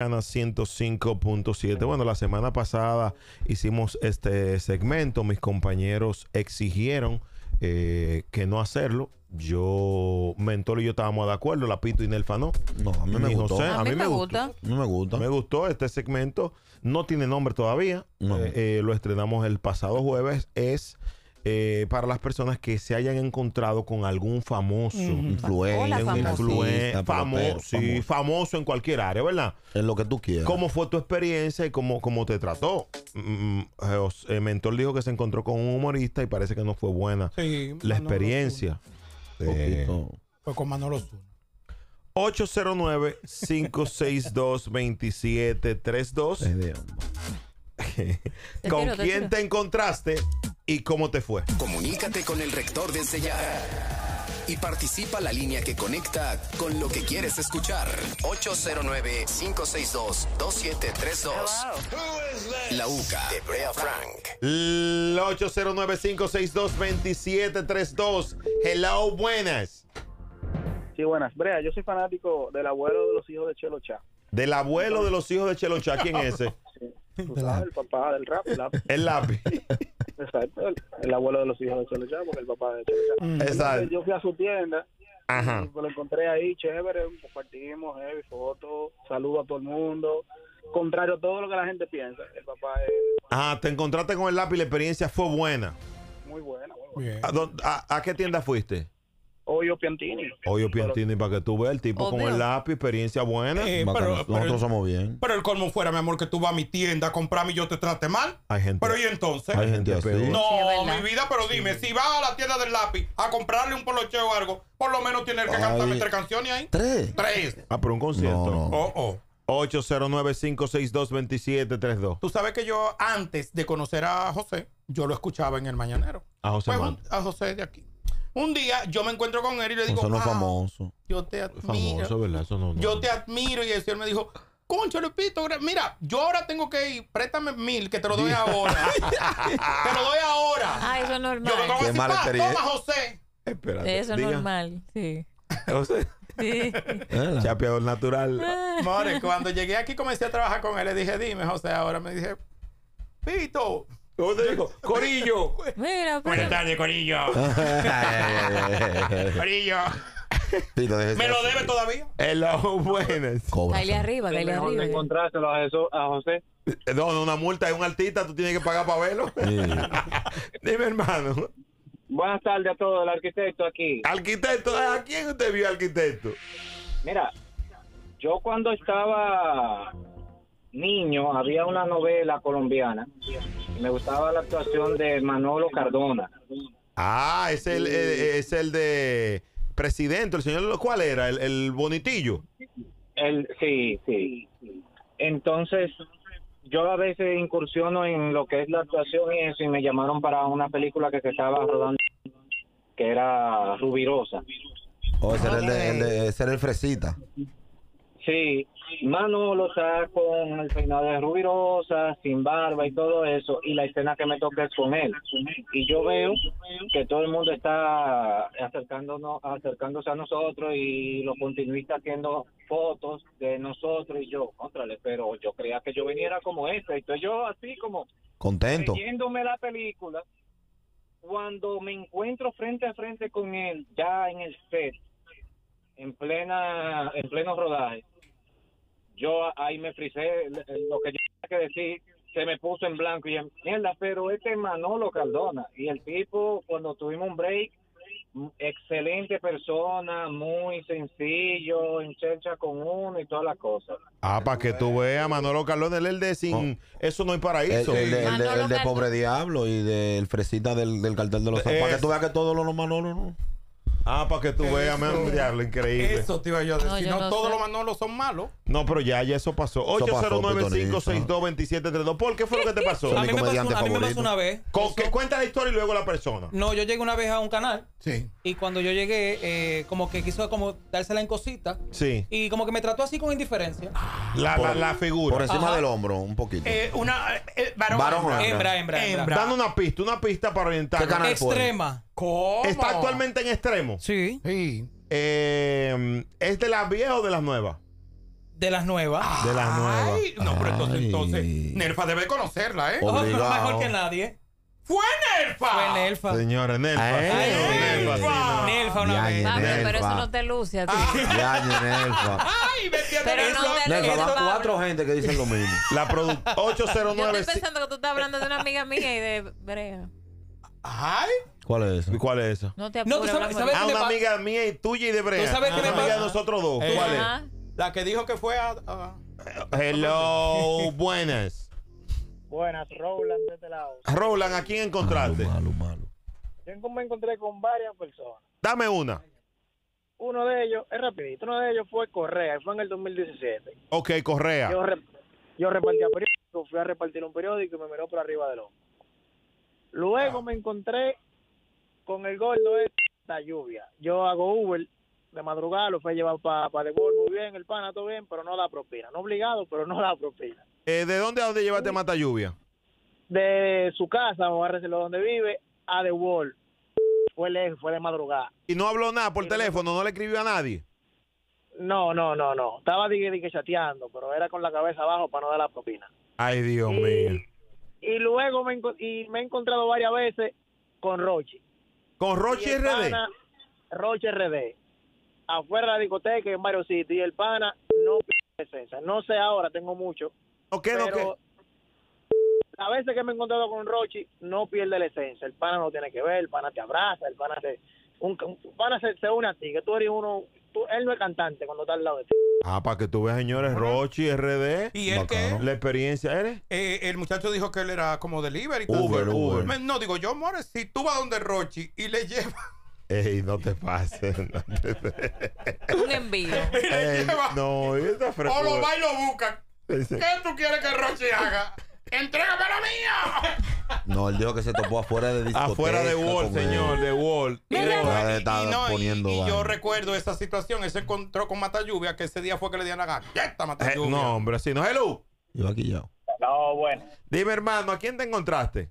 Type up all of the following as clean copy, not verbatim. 105.7. Bueno, la semana pasada hicimos este segmento. Mis compañeros exigieron que no hacerlo. Yo, Mentol y yo estábamos de acuerdo. La Pito y Nelfa no. No, a mí me gustó. A mí me gusta. Me gustó este segmento. No tiene nombre todavía. No. Lo estrenamos el pasado jueves. Es para las personas que se hayan encontrado con algún famoso, famoso en cualquier área, ¿verdad? En lo que tú quieras. ¿Cómo fue tu experiencia y cómo te trató? Mentor dijo que se encontró con un humorista y parece que no fue buena la experiencia. Fue con Manolo Cardona. 809-562-2732. ¿Con quién te encontraste? ¿Y cómo te fue? Comunícate con el rector desde ya y participa a la línea que conecta con lo que quieres escuchar. 809-562-2732. La UCA de Brea Frank. 809-562-2732. Hello, buenas. Sí, buenas. Brea, yo soy fanático del abuelo de los hijos de Chelo Chá. Del abuelo de los hijos de Chelo Chá, ¿quién es ese? Sí. El papá del rap, el lápiz. El lápiz. Exacto, el abuelo de los hijos de Chelo Chá, porque el papá de Chelo Chá. Exacto. Yo fui a su tienda. Ajá. Y lo encontré ahí, chévere, compartimos, fotos, saludo a todo el mundo. Contrario a todo lo que la gente piensa, el papá es... Ajá, te encontraste con el lápiz, la experiencia fue buena. Muy buena. Muy buena. ¿A qué tienda fuiste? Ollo, Piantini. Ollo, Piantini, para que tú veas el tipo con el lápiz, experiencia buena. Nosotros somos bien. Pero el colmo fuera, mi amor, que tú vas a mi tienda a comprarme y yo te trate mal. Hay gente. Pero ¿y entonces? Hay gente así. No, mi vida, pero dime, si vas a la tienda del lápiz a comprarle un polocheo o algo, por lo menos tienes que cantarme 3 canciones ahí. ¿Tres? Ah, pero un concierto. No. 809-562-2732. Tú sabes que yo, antes de conocer a José, yo lo escuchaba en El Mañanero. ¿A José? A José de aquí. Un día yo me encuentro con él y le digo, eso no es famoso. Yo te admiro. Famoso, ¿verdad? Eso no, yo te admiro. Y el señor me dijo, concho, Lupito, mira, yo ahora tengo que ir, préstame 1000, que te lo doy ahora. Te lo doy ahora. Ah, eso es normal. Yo me tengo que decir, toma, José. Espérate. Eso es normal, sí. José. Sí. Chapeador natural. More, cuando llegué aquí comencé a trabajar con él, le dije, dime, José, ahora me dije, Pito. ¿Cómo te digo? Corillo. Mira, buenas tardes, Corillo. Corillo. ¿Me lo debe todavía? En las buenas. Caile arriba, caile arriba. ¿Dónde encontraste a José? No, una multa, es un artista, tú tienes que pagar para verlo. Dime, hermano. Buenas tardes a todos, el arquitecto aquí. ¿Arquitecto? ¿A quién usted vio, arquitecto? Mira, yo cuando estaba niño, había una novela colombiana. Me gustaba la actuación de Manolo Cardona. Ah, es el de presidente, el señor, ¿cuál era? El bonitillo. Sí. Entonces, yo a veces incursiono en lo que es la actuación y eso, y me llamaron para una película que se estaba rodando, que era Rubirosa. Oh, ese era el Fresita. Sí. Manolo está con el peinado de Rubirosa, sin barba y todo eso, y la escena que me toca es con él. Y yo veo que todo el mundo está acercándose a nosotros y los continuistas haciendo fotos de nosotros y yo, contrale, pero yo creía que yo viniera como esta, y estoy yo así como contento, viéndome la película. Cuando me encuentro frente a frente con él, ya en el set, en pleno rodaje, yo ahí me frisé, lo que yo tenía que decir, se me puso en blanco y en mierda, pero este Manolo Cardona, y el tipo, cuando tuvimos un break, excelente persona, muy sencillo, en chelcha con uno y todas las cosas. Ah, para que tú veas, Manolo Cardona, él es el de sin... Eso no es paraíso. El de Pobre Diablo y del Fresita del Cartel de los Santos. Para que tú veas que todos los Manolos, ¿no? Ah, para que tú veas, un diablo increíble. Eso te iba yo a decir. No, todos los Manolos son malos. No, pero ya eso pasó. 809-562-2732. ¿Por qué fue lo que te pasó? A mí me pasó una vez. Que cuenta la historia y luego la persona. No, yo llegué una vez a un canal. Sí. Y cuando yo llegué, como que quiso como dársela en cosita. Sí. Y como que me trató así con indiferencia. La figura. Por encima del hombro, un poquito. Varón, hembra. Dando una pista para orientar. ¿Qué canal fue? Extrema. ¿Cómo? ¿Está actualmente en Extremo? Sí. ¿Es de las viejas o de las nuevas? De las nuevas. De las nuevas. Ay, no, pero entonces, Nelfa debe conocerla, ¿eh? Obligado. Mejor que nadie. ¡Fue Nelfa! Fue Nelfa. Señora, Nelfa. ¡Ay, Nelfa! Nelfa una vez. Pero eso no te luce a ti. ¡Ay, me entiendes! Pero no te luce. Nelfa, van 4 gente que dicen lo mismo. La productora 809... Yo estoy pensando que tú estás hablando de una amiga mía y de Brea. ¡Ay! ¿Cuál es eso? ¿Cuál es eso? No te apures. Ah, una amiga mía y tuya y de Brea. ¿Tú sabes qué me pasa? Una amiga de nosotros dos. ¿Cuál es? La que dijo que fue a... Hello, buenas. Buenas, Roland de este lado. Roland, ¿a quién encontraste? Malo. Yo me encontré con varias personas. Dame una. Uno de ellos, es rapidito, uno de ellos fue Correa, fue en el 2017. Ok, Correa. Yo repartía periódico, fui a repartir un periódico y me miró por arriba del hombro. Luego me encontré con el gordo de la lluvia. Yo hago Uber. De madrugada lo fue llevado para The Wall, muy bien, el pana, todo bien, pero no da propina. No obligado, pero no da propina. ¿De dónde a dónde llevaste Mata Lluvia? De su casa, o a donde vive, a The Wall. Fue de madrugada. ¿Y no habló nada por teléfono? ¿No le escribió a nadie? No. Estaba chateando, pero era con la cabeza abajo para no dar la propina. Ay, Dios mío. Y luego me he encontrado varias veces con Rochy. ¿Con Rochy RD? Rochy RD. Afuera de la discoteca en Mario City y el pana no presencia. No sé ahora, tengo mucho. A veces que me he encontrado con Rochy no pierde la esencia. El pana no tiene que ver, el pana te abraza, el pana se une a ti, que tú eres uno, él no es cantante cuando está al lado de ti. Ah, para que tú veas, señores, Rochy RD. ¿Y él qué? ¿La experiencia eres? El muchacho dijo que él era como delivery. Uber. No, digo yo, more, si tú vas donde Rochy y le llevas... Ey, no te pases. Un envío. No, está fresco. O lo va y lo buscan. ¿Qué tú quieres que Rochy haga? ¡Entrégame lo mío! No, él dijo que se topó afuera de discoteca. Afuera de Wall, señor, de Wall. Y yo recuerdo esa situación. Él se encontró con Mata Lluvia, que ese día fue que le dieron la galleta a Mata Lluvia. No, hombre, así no. Hello. Yo aquí ya. No, bueno. Dime, hermano, ¿a quién te encontraste?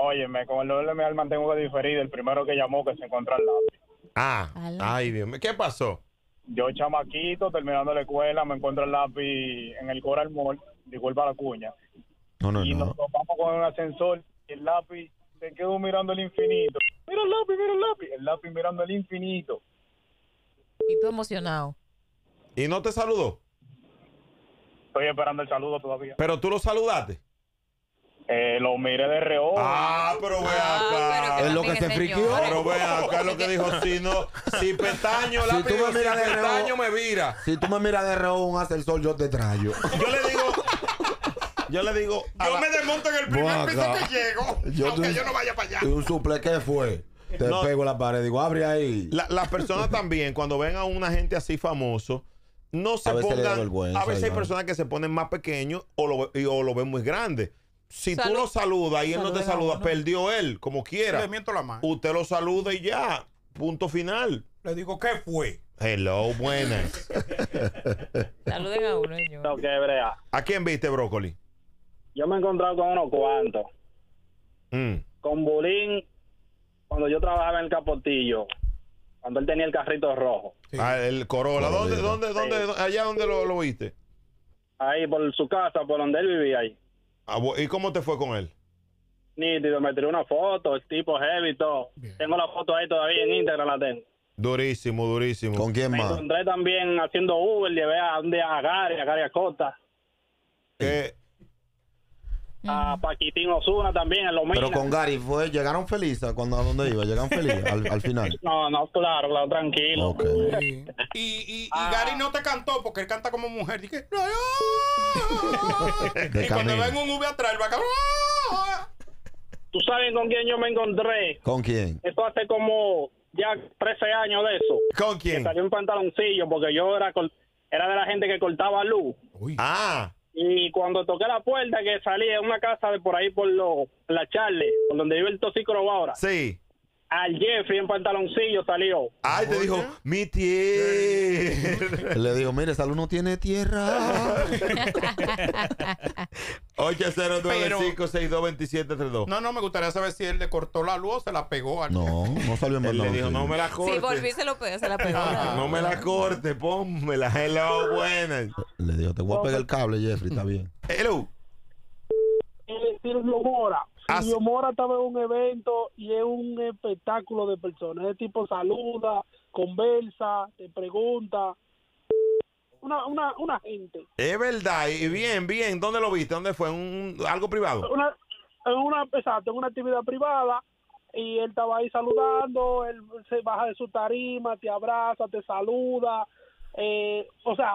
Óyeme, con el doble me mantengo diferido. El primero que llamó que se encontró al lápiz. Ay, Dios mío. ¿Qué pasó? Yo, chamaquito, terminando la escuela, me encuentro al lápiz en el Coral Mall. Disculpa la cuña. No. Nos topamos con un ascensor y el lápiz se quedó mirando el infinito. Mira el lápiz. El lápiz mirando el infinito. Y tú emocionado. ¿Y no te saludó? Estoy esperando el saludo todavía. ¿Pero tú lo saludaste? Lo miré de reojo. Pero ve acá. Es lo que se friquió. Pero ve acá lo que dijo. Si pestaño, la tú me miras de reojo, me vira. Si tú me miras de reojo, un ascensor, yo te traigo. Yo le digo. Yo me desmonto en el primer piso que llego. Aunque yo no vaya para allá. Un suple, ¿qué fue? Te pego la pared. Digo, abre ahí. Las personas también, cuando ven a una gente así famoso, no se pongan. A veces hay personas que se ponen más pequeños o lo ven muy grande. Si tú lo saludas y él no te saluda, perdió él, como quiera. Le miento la mano. Usted lo saluda y ya. Punto final. Le digo, ¿qué fue? Hello, buenas. Saluden a uno, señor. No, qué Brea. ¿A quién viste, Brócoli? Yo me he encontrado con unos cuantos. Con Bulín, cuando yo trabajaba en el Capotillo, cuando él tenía el carrito rojo. Sí. El Corolla. ¿Dónde? ¿Allá donde lo viste? Ahí, por su casa, por donde él vivía ahí. ¿Y cómo te fue con él? Nítido, me tiró una foto, el tipo heavy y todo. Bien. Tengo la foto ahí todavía en Instagram, la tengo. Durísimo. ¿Con quién más? Me encontré también haciendo Uber, llevé a Gary Acosta. A Paquitín Osuna también, en lo mismo. Pero con Gary llegaron felices cuando a dónde iba, llegaron felices al final. No, claro, tranquilo. Okay. Y Gary no te cantó porque él canta como mujer. Dije, y cuando ven un V atrás, él va a... ¿Tú sabes con quién yo me encontré? ¿Con quién? Esto hace como ya 13 años de eso. ¿Con quién? Me salió un pantaloncillo porque yo era de la gente que cortaba luz. Uy. Y cuando toqué la puerta que salía de una casa de por ahí por la Charle, por donde vive el Toxicroba ahora. Sí. al Jeffrey en pantaloncillo salió. Ay, te dijo, mi tierra. Le dijo, mire, Salud no tiene tierra. 809-562-2732. No, no, me gustaría saber si él le cortó la luz o se la pegó. Al... No, no salió en él le dijo, no me la corte. Sí, volví, se la pegó. No me la corte, pónmela. Hello, buenas. Le dijo, te voy a pegar el cable, Jeffrey, está bien. Hello. Núñez Mora. Núñez Mora estaba en un evento y es un espectáculo de personas. Ese tipo saluda, conversa, te pregunta. Una gente. Es verdad, y bien, bien. ¿Dónde lo viste? ¿Dónde fue? ¿Algo privado? Exacto, en una actividad privada. Y él estaba ahí saludando, él se baja de su tarima, te abraza, te saluda. O sea,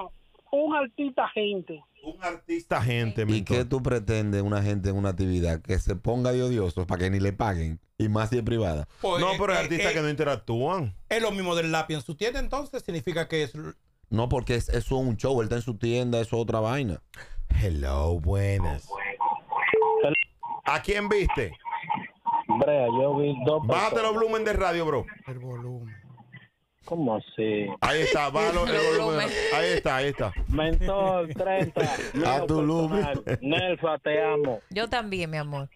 un artista gente. Un artista gente. ¿Y qué tú pretendes una gente en una actividad? Que se ponga de odiosos para que ni le paguen. Y más si es privada. Pues, no, pero hay artistas que no interactúan. Es lo mismo del lápiz en su tienda, entonces significa que es... No, porque eso es un show. Él está en su tienda, eso es otra vaina. Hello, buenas. ¿A quién viste? Brea, yo vi dos... Bájate los volumen de radio, bro. El volumen. ¿Cómo así? Ahí está, bájalo, el volumen. Ahí está, ahí está. Mentor 30. A tu personal. Lume. Nelfa, te amo. Yo también, mi amor.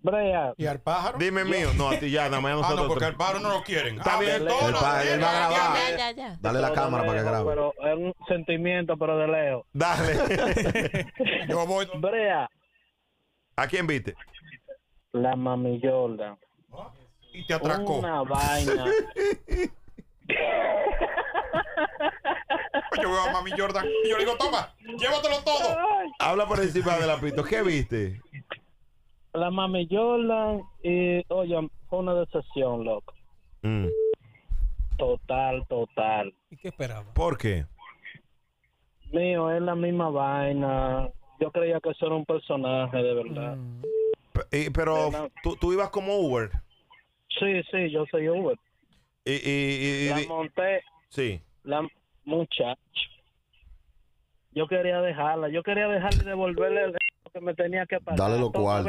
Brea. ¿Y al pájaro? Dime mío. No, a ti ya, nada más nosotros. Ah, no, porque al pájaro no lo quieren. Está bien todo. El pájaro, él va a grabar. Ya. Dale la cámara para que grabe. Pero es un sentimiento, pero de lejos. Dale. Yo voy. Brea. ¿A quién viste? La Mami Jordan. ¿Ah? Y te atracó. Una vaina. Yo veo a Mami Jordan y yo le digo, toma, llévatelo todo. Habla por encima de la pito. ¿Qué viste? La Mami Jordan y, oye, fue una decepción, loco. Total. ¿Y qué esperaba? ¿Por qué? Mío, es la misma vaina. Yo creía que eso era un personaje, de verdad. Pero tú ibas como Uber. Sí, yo soy Uber. La monté. Sí. La muchacha. Yo quería dejarla. Yo quería dejarle devolverle lo que me tenía que pagar. Dale lo cual.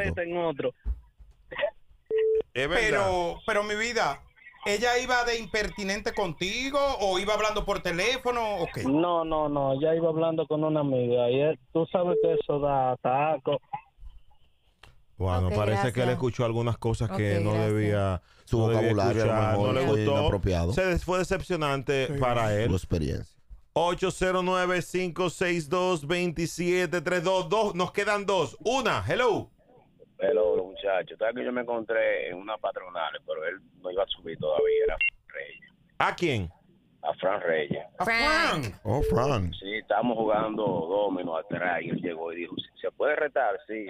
Pero mi vida, ¿ella iba de impertinente contigo o iba hablando por teléfono o qué? No. Ella iba hablando con una amiga. Y tú sabes que eso da taco. Bueno, okay, parece que él escuchó algunas cosas que no debía, su vocabulario no le gustó, inapropiado. Fue decepcionante para él. Su experiencia. 809-562-2732. Nos quedan dos. Una, hello. Hello, muchachos. Sabes que yo me encontré en una patronal, pero él no iba a subir todavía, era Fran Reyes. ¿A quién? A Fran Reyes. ¿A Fran? Oh, Fran. Sí, estábamos jugando dominos atrás y él llegó y dijo, ¿se puede retar? Sí.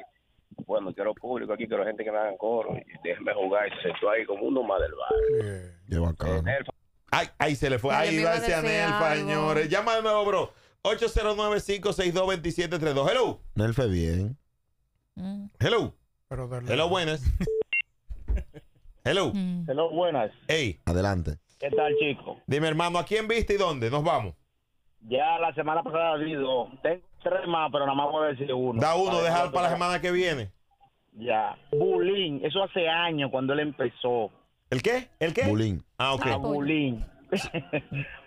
Bueno, quiero público aquí, quiero gente que me hagan coro. Déjenme jugar. Y se sentó ahí como uno más del bar. Ahí se le fue. Ahí va ese a Nelfa, señores. Llama de nuevo, bro. 809-562-2732. Hello. Nelfa, bien. Hello. Hello, buenas. Hello. Hello, buenas. Hey. Adelante. ¿Qué tal, chico? Dime, hermano, ¿a quién viste y dónde? Nos vamos. Ya la semana pasada digo, tengo 3 más, pero nada más voy a decir uno. Da uno, dejar para la semana que viene. Ya. Bulín, eso hace años cuando él empezó. ¿El qué? Bulín. Ah, ok. Bulín.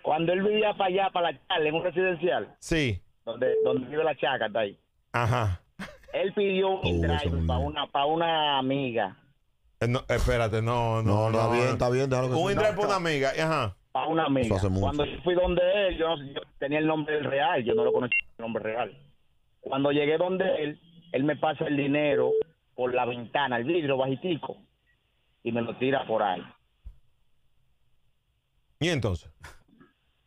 Cuando él vivía para allá, para la Charla, en un residencial. Sí. Donde vive la Chaca, está ahí. Ajá. Él pidió un driver para una amiga. No, espérate, no. Está bien, déjalo que sea. Un driver para una amiga, ajá. A una amiga. Cuando yo fui donde él, yo tenía el nombre real, yo no lo conocía el nombre real. Cuando llegué donde él me pasa el dinero por la ventana, el vidrio bajitico, y me lo tira por ahí. ¿Y entonces?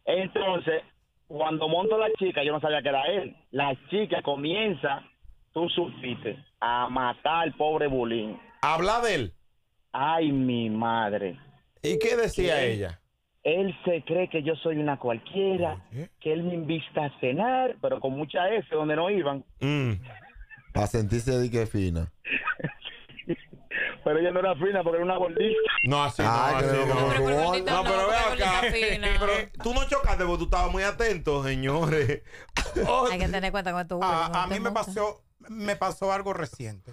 Entonces, cuando monto la chica, yo no sabía que era él. La chica comienza, tú supiste, a matar al pobre Bulín. ¿Habla de él? Ay, mi madre. ¿Y qué decía ella? Él se cree que yo soy una cualquiera, que él me invita a cenar, pero con mucha F, donde no iban. Para sentirse de que fina. Pero ella no era fina porque era una gordita. No, así no, pero vea acá. Pero tú no chocaste porque tú estabas muy atento, señores. Hay que tener cuenta con tu A mí me pasó algo reciente.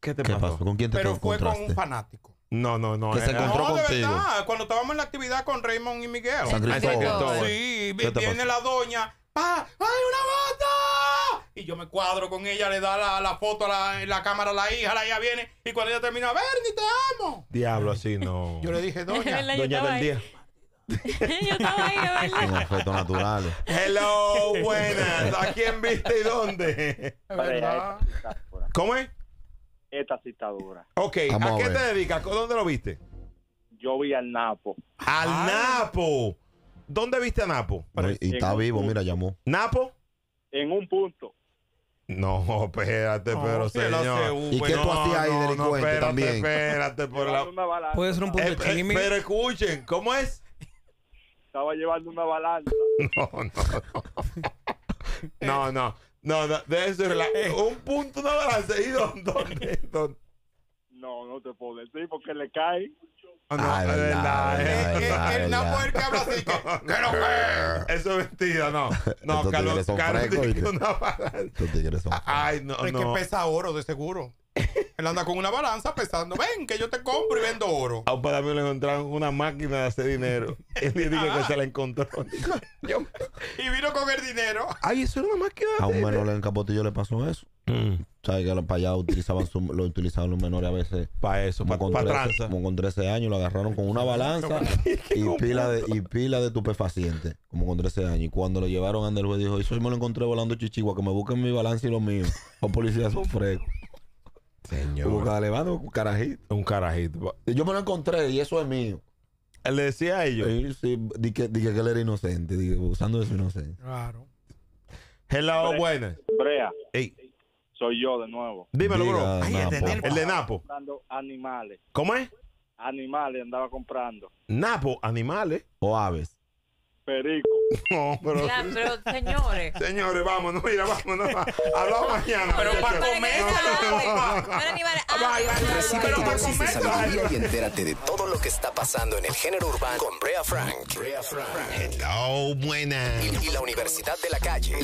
¿Qué te pasó? ¿Con quién te encontraste? Pero fue con un fanático. No, no, no. Que se encontró contigo. Verdad, cuando estábamos en la actividad con Raymond y Miguel. San Cristóbal. Sí, viene la doña. ¡Ah! ¡Hay una bota! Y yo me cuadro con ella, le da la foto a la cámara a la hija viene. Y cuando ella termina, Bernie, te amo. Diablo, así no. Yo le dije, doña, doña del día. Yo estaba ahí, ¿verdad? Con efectos naturales. Hello, buenas. ¿A quién viste y dónde? ¿Verdad? ¿Cómo es? Esta citadura. Ok, ¿a qué te dedicas? ¿Dónde lo viste? Yo vi al Napo. ¡Al Napo! ¿Dónde viste a Napo? Y está vivo, mira, llamó. ¿Napo? En un punto. No, espérate, pero señor. ¿Y qué tú hacías ahí, delincuente, también? Espérate, espérate. Puede ser un punto de chismes. Pero escuchen, ¿cómo es? Estaba llevando una balanza. No, no, no. No, de eso es un punto, una balanza. ¿Y dónde? No, no te puedo decir porque le cae. No, ay, es verdad. Es una mujer que habla así que eso es mentira, no. No, Carlos, tiene una balanza. Ay, no, no. Es que pesa oro, de seguro. Él anda con una balanza pesando. Ven, que yo te compro y vendo oro. A un padre mío le encontraron una máquina de hacer dinero. Él dijo que se la encontró. Y vino con el dinero. Ay, eso era una máquina de dinero. A un menor en Capotillo le pasó eso. ¿Sabes que para allá utilizaban lo utilizaban los menores a veces? Para eso, para tranza. Como con 13 años lo agarraron con una balanza y pila de tupefaciente. Como con 13 años. Y cuando lo llevaron ante el juez dijo, eso yo me lo encontré volando chichigua, que me busquen mi balanza y lo mío. Los policías son frescos. Señor. Levando un carajito. Un carajito. Yo me lo encontré y eso es mío. Él le decía a ellos. Sí, dije que él era inocente, usando de su inocencia. Claro. Hello, buenas. Brea. Ey. Soy yo de nuevo. Dímelo, bro. Ay, el de Napo. Comprando animales. ¿Cómo es? Animales andaba comprando. Napo, animales o aves. Perico. No, pero. Ya, pero señores. Señores, vámonos, mira, vámonos. Hablamos mañana. Pero para comer. Para animales. Recibe tu dosis de sabiduría y entérate de todo lo que está pasando en el género urbano con Brea Frank. Hello, buenas. Y la Universidad de la Calle.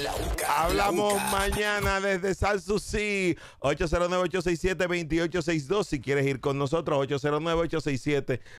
La UCA. Hablamos mañana desde Salsusí. 809-867-2862. Si quieres ir con nosotros,